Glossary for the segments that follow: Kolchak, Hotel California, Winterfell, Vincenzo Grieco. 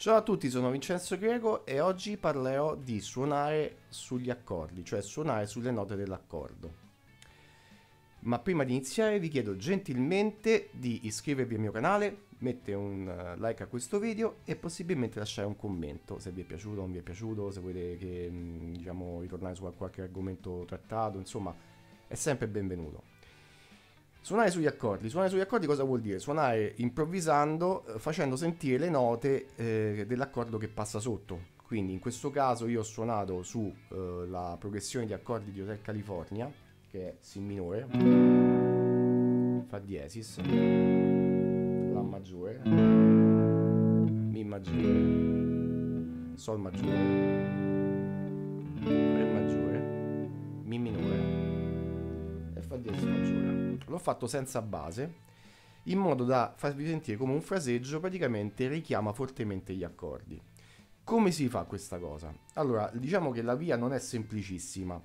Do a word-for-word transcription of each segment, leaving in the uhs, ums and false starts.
Ciao a tutti, sono Vincenzo Grieco e oggi parlerò di suonare sugli accordi, cioè suonare sulle note dell'accordo. Ma prima di iniziare vi chiedo gentilmente di iscrivervi al mio canale, mettere un like a questo video e possibilmente lasciare un commento se vi è piaciuto o non vi è piaciuto, se volete che diciamo ritornare su qualche argomento trattato, insomma è sempre benvenuto. Suonare sugli accordi. Suonare sugli accordi cosa vuol dire? Suonare improvvisando, facendo sentire le note eh, dell'accordo che passa sotto. Quindi in questo caso io ho suonato sulla eh, progressione di accordi di Hotel California, che è Si minore, Fa diesis, La maggiore, Mi maggiore, Sol maggiore, Re maggiore, Mi minore e Fa diesis maggiore. L'ho fatto senza base, in modo da farvi sentire come un fraseggio praticamente richiama fortemente gli accordi. Come si fa questa cosa? Allora, diciamo che la via non è semplicissima,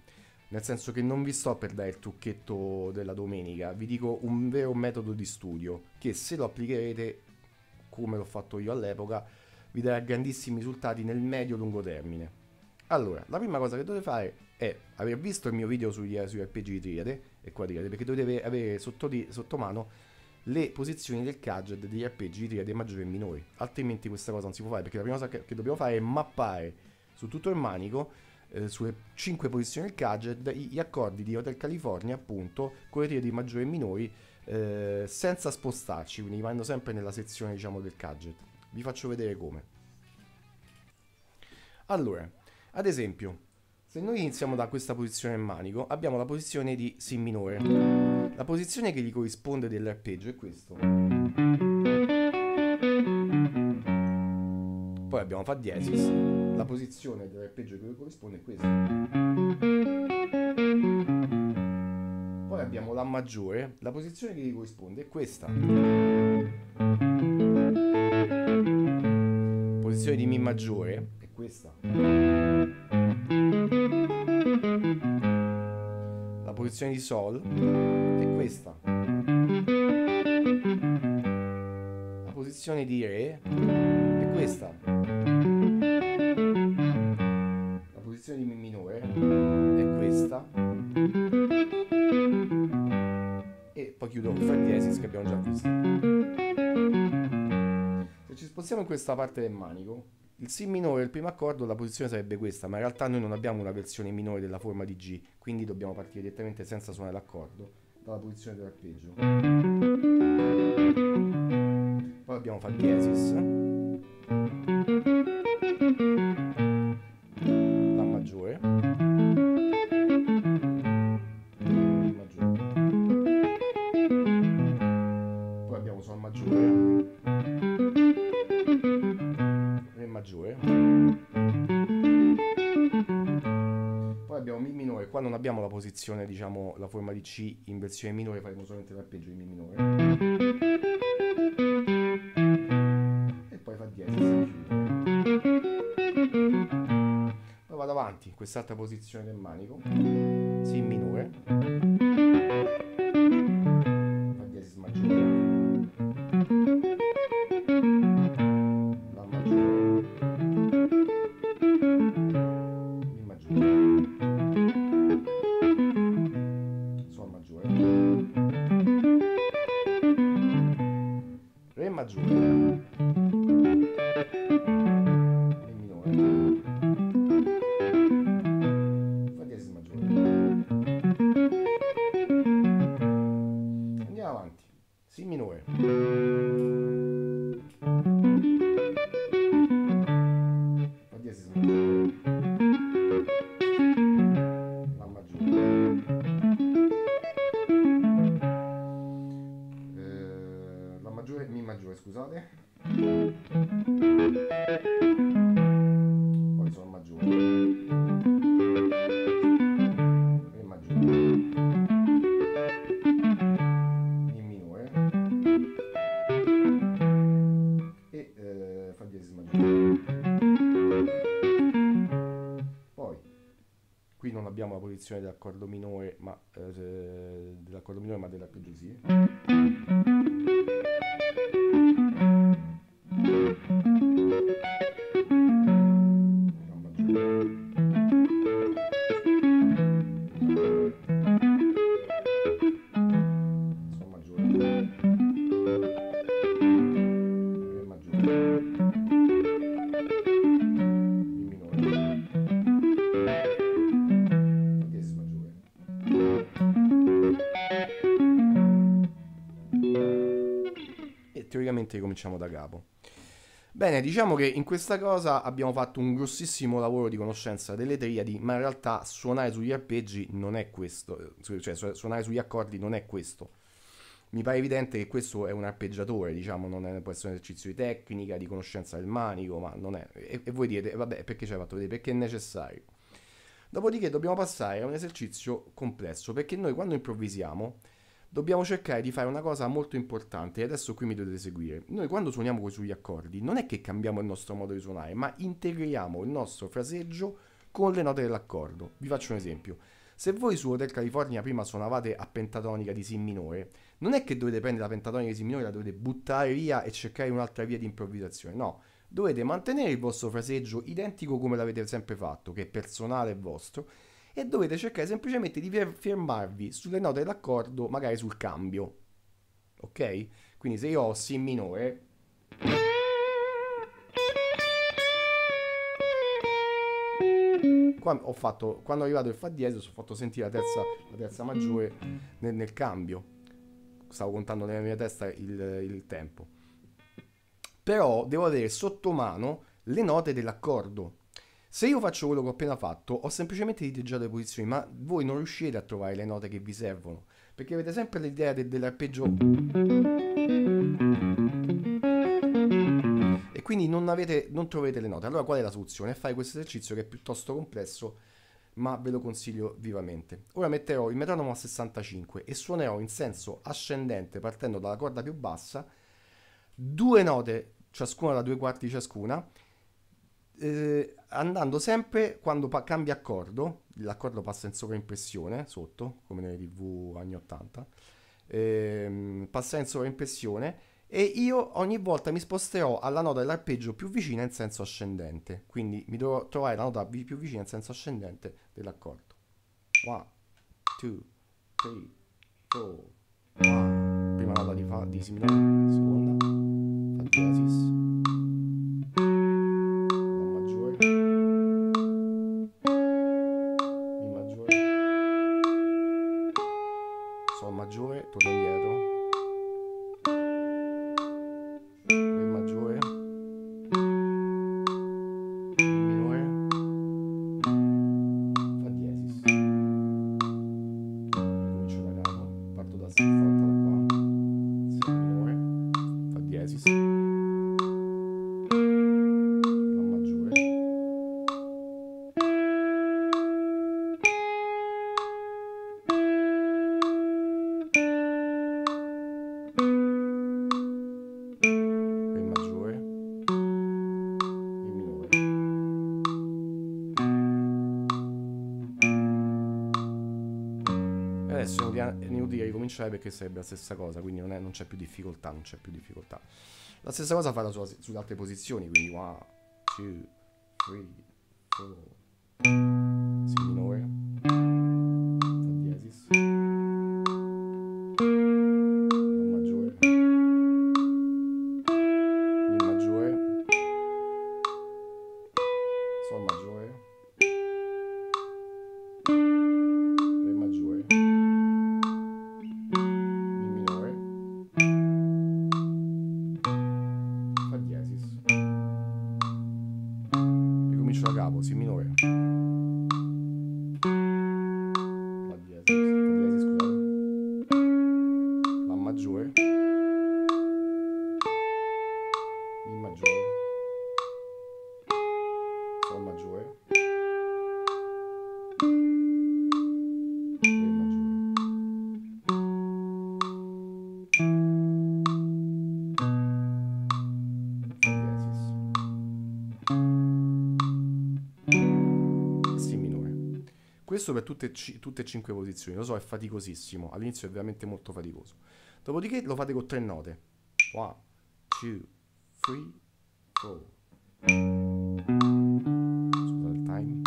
nel senso che non vi sto per dare il trucchetto della domenica, vi dico un vero metodo di studio, che se lo applicherete, come l'ho fatto io all'epoca, vi darà grandissimi risultati nel medio-lungo termine. Allora, la prima cosa che dovete fare è aver visto il mio video sugli, sugli arpeggi di triade e quadriade, perché dovete avere sotto, di, sotto mano le posizioni del gadget degli arpeggi di triade maggiori e minori, altrimenti questa cosa non si può fare, perché la prima cosa che, che dobbiamo fare è mappare su tutto il manico, eh, sulle cinque posizioni del gadget, gli accordi di Hotel California, appunto, con le triadi maggiori e minori, eh, senza spostarci, quindi rimanendo sempre nella sezione, diciamo, del gadget. Vi faccio vedere come. Allora, ad esempio, se noi iniziamo da questa posizione del manico, abbiamo la posizione di Si minore. La posizione che gli corrisponde dell'arpeggio è questo. Poi abbiamo Fa diesis. La posizione dell'arpeggio che gli corrisponde è questa. Poi abbiamo La maggiore. La posizione che gli corrisponde è questa. Posizione di Mi maggiore è questa. La posizione di Sol è questa. La posizione di Re è questa. La posizione di Mi minore è questa. E poi chiudo con Fa diesis che abbiamo già visto. Se ci spostiamo in questa parte del manico, il Si minore, il primo accordo, la posizione sarebbe questa, ma in realtà noi non abbiamo una versione minore della forma di G, quindi dobbiamo partire direttamente senza suonare l'accordo, dalla posizione dell'arpeggio. Poi abbiamo Fa diesis, La maggiore, Mi maggiore, poi abbiamo Sol maggiore, maggiore, poi abbiamo Mi minore. Qua non abbiamo la posizione, diciamo la forma di C in versione minore, faremo solamente l'arpeggio di Mi minore e poi Fa diesis. Poi vado avanti in quest'altra posizione del manico, Si minore, Fa diesis maggiore, Re maggiore, Re minore, Fa diesis maggiore. Andiamo avanti, Si minore, Fa diesis maggiore, La maggiore, eh, La maggiore, Mi maggiore, scusate, poi Sol maggiore, Re maggiore, Mi minore e eh, Fa diesis maggiore. Poi qui non abbiamo la posizione dell'accordo minore, ma eh, dell'accordo minore ma dell'arpeggio sì. Thank you. facciamo da capo. Bene, diciamo che in questa cosa abbiamo fatto un grossissimo lavoro di conoscenza delle triadi, ma in realtà suonare sugli arpeggi non è questo, cioè suonare sugli accordi non è questo. Mi pare evidente che questo è un arpeggiatore, diciamo, non è, può essere un esercizio di tecnica, di conoscenza del manico, ma non è. E, e voi direte, vabbè, perché ci hai fatto vedere? Perché è necessario. Dopodiché dobbiamo passare a un esercizio complesso, perché noi quando improvvisiamo dobbiamo cercare di fare una cosa molto importante, e adesso qui mi dovete seguire. Noi quando suoniamo sugli accordi non è che cambiamo il nostro modo di suonare, ma integriamo il nostro fraseggio con le note dell'accordo. Vi faccio un esempio. Se voi su Hotel California prima suonavate a pentatonica di Si minore, non è che dovete prendere la pentatonica di Si minore, la dovete buttare via e cercare un'altra via di improvvisazione, no. Dovete mantenere il vostro fraseggio identico come l'avete sempre fatto, che è personale e vostro, e dovete cercare semplicemente di fermarvi sulle note dell'accordo, magari sul cambio, ok? Quindi se io ho Si minore, qua ho fatto, quando è arrivato il Fa diesis ho fatto sentire la terza, la terza maggiore nel, nel cambio, stavo contando nella mia testa il, il tempo, però devo avere sotto mano le note dell'accordo. Se io faccio quello che ho appena fatto, ho semplicemente diteggiato le posizioni, ma voi non riuscite a trovare le note che vi servono, perché avete sempre l'idea de dell'arpeggio e quindi non, avete, non troverete le note. Allora qual è la soluzione? È fare questo esercizio che è piuttosto complesso, ma ve lo consiglio vivamente. Ora metterò il metronomo a sessantacinque e suonerò in senso ascendente, partendo dalla corda più bassa, due note ciascuna da due quarti ciascuna, Eh, andando sempre quando cambia accordo, l'accordo passa in sovraimpressione sotto, come nelle tv anni ottanta, ehm, passa in sovraimpressione, e io ogni volta mi sposterò alla nota dell'arpeggio più vicina in senso ascendente, quindi mi dovrò trovare la nota più vicina in senso ascendente dell'accordo. uno, due, tre, quattro, prima nota di, fa, di Si minore, seconda, Fa diesis, maggiore, torno indietro, re maggiore, minore, Fa diesis, ricomincio da capo, parto da Si forte da qua, Si minore, Fa diesis, La maggiore, adesso è inutile ricominciare perché sarebbe la stessa cosa, quindi non c'è più difficoltà, non c'è più difficoltà. La stessa cosa farà su, sulle altre posizioni, quindi uno, due, tre, quattro, Si minore, Fa diesis, La maggiore, Mi maggiore, Sol maggiore, Re maggiore, da capo, Si minore, Fa diesis, Fa diesis scusate, La maggiore, Mi maggiore, Sol maggiore, Re maggiore, Fa diesis, questo per tutte, tutte e cinque posizioni. Lo so, è faticosissimo, all'inizio è veramente molto faticoso. Dopodiché lo fate con tre note, uno, due, tre, quattro, scusate il time,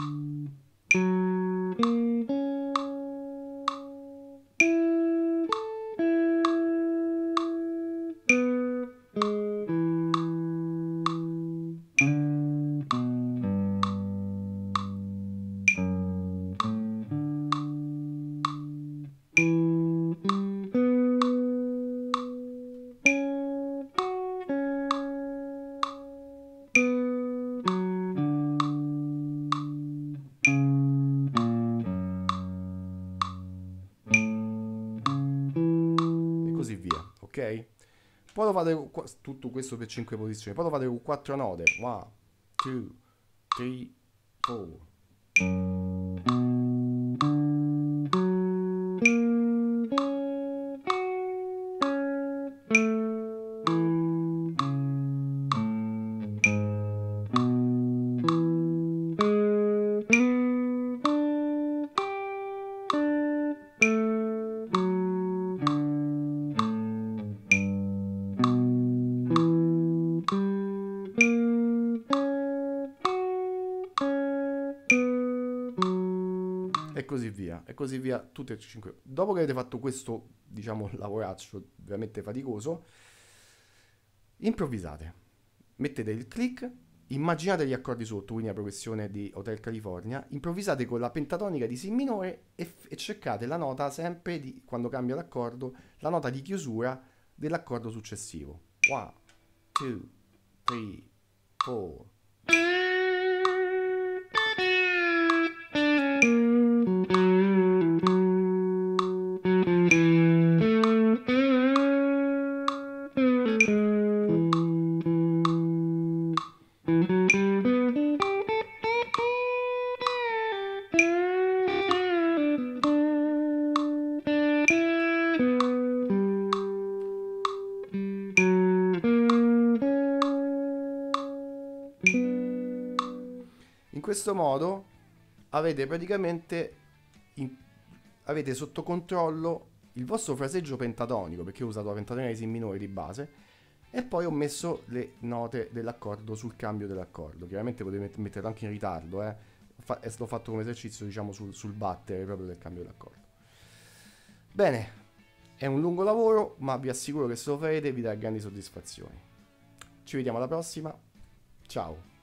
Poi lo fate con, tutto questo per cinque posizioni. Poi lo fate con quattro note. uno, due, tre, quattro. E così via tutte e cinque. Dopo che avete fatto questo, diciamo, lavoraccio veramente faticoso, improvvisate, mettete il click, immaginate gli accordi sotto, quindi la progressione di Hotel California, improvvisate con la pentatonica di Si minore e, e cercate la nota sempre di, quando cambia l'accordo, la nota di chiusura dell'accordo successivo. uno, due, tre, quattro. In questo modo avete praticamente in, avete sotto controllo il vostro fraseggio pentatonico, perché ho usato la pentatonica di Si minore di base e poi ho messo le note dell'accordo sul cambio dell'accordo. Chiaramente potete metterlo anche in ritardo, eh. Fa, è stato fatto come esercizio, diciamo, sul, sul battere proprio del cambio dell'accordo. Bene, è un lungo lavoro, ma vi assicuro che se lo farete vi dà grandi soddisfazioni. Ci vediamo alla prossima, ciao!